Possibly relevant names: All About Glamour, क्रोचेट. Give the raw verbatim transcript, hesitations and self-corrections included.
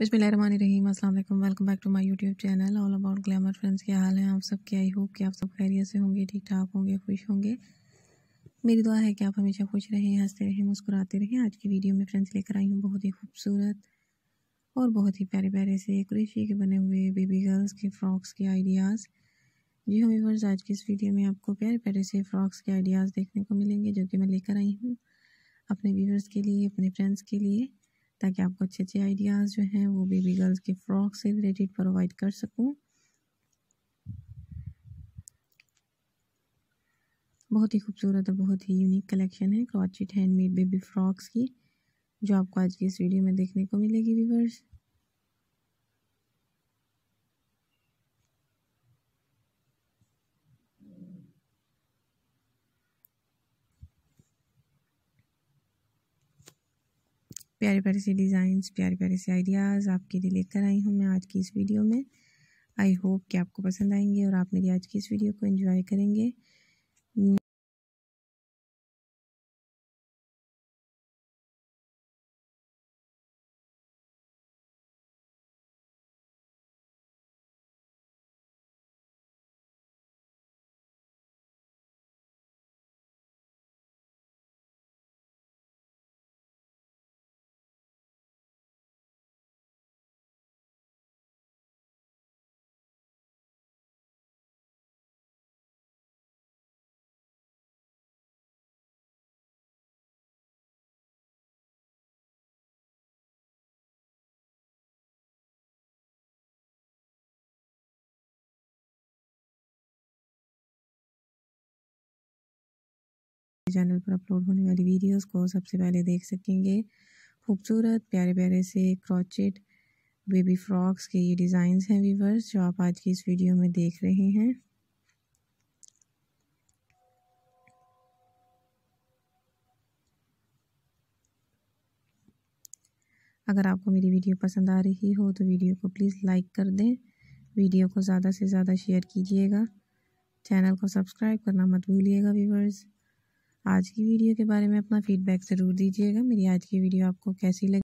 बिस्मिल्लाहिर्रहमानिर्रहीम, अस्सलाम वालेकुम, welcome back to my YouTube channel all about glamour. Friends, क्या हाल है आप सबके? आई होप कि आप सब खैरियत से होंगे, ठीक ठाक होंगे, खुश होंगे। मेरी दुआ है कि आप हमेशा खुश रहें, हंसते रहें, मुस्कुराते रहें। आज की वीडियो में फ्रेंड्स लेकर आई हूँ बहुत ही खूबसूरत और बहुत ही प्यारे प्यारे से कुरेशी के बने हुए बेबी गर्ल्स के फ़्रॉक्स के आइडियाज़। जी हाँ व्यूअर्स, आज की इस वीडियो में आपको प्यारे प्यारे से फ़्रॉक्स के आइडियाज़ देखने को मिलेंगे जो कि मैं लेकर आई हूँ अपने व्यूअर्स के लिए, अपने फ्रेंड्स के लिए, ताकि आपको अच्छे अच्छे आइडियाज़ जो हैं वो बेबी गर्ल्स के फ्रॉक से रिलेटेड प्रोवाइड कर सकूं। बहुत ही खूबसूरत और बहुत ही यूनिक कलेक्शन है क्रोचेट हैंडमेड बेबी फ्रॉक्स की जो आपको आज की इस वीडियो में देखने को मिलेगी व्यूअर्स। प्यारे प्यारे से डिज़ाइंस, प्यारे प्यारे से आइडियाज़ आपके लिए लेकर आई हूँ मैं आज की इस वीडियो में। आई होप कि आपको पसंद आएंगे और आप मेरी आज की इस वीडियो को एंजॉय करेंगे। चैनल पर अपलोड होने वाली वीडियोस को सबसे पहले देख सकेंगे। खूबसूरत प्यारे प्यारे से क्रोचेट बेबी फ्रॉक्स के ये डिज़ाइंस हैं व्यूअर्स जो आप आज की इस वीडियो में देख रहे हैं। अगर आपको मेरी वीडियो पसंद आ रही हो तो वीडियो को प्लीज़ लाइक कर दें, वीडियो को ज़्यादा से ज़्यादा शेयर कीजिएगा, चैनल को सब्सक्राइब करना मत भूलिएगा व्यूअर्स। आज की वीडियो के बारे में अपना फीडबैक ज़रूर दीजिएगा। मेरी आज की वीडियो आपको कैसी लगी?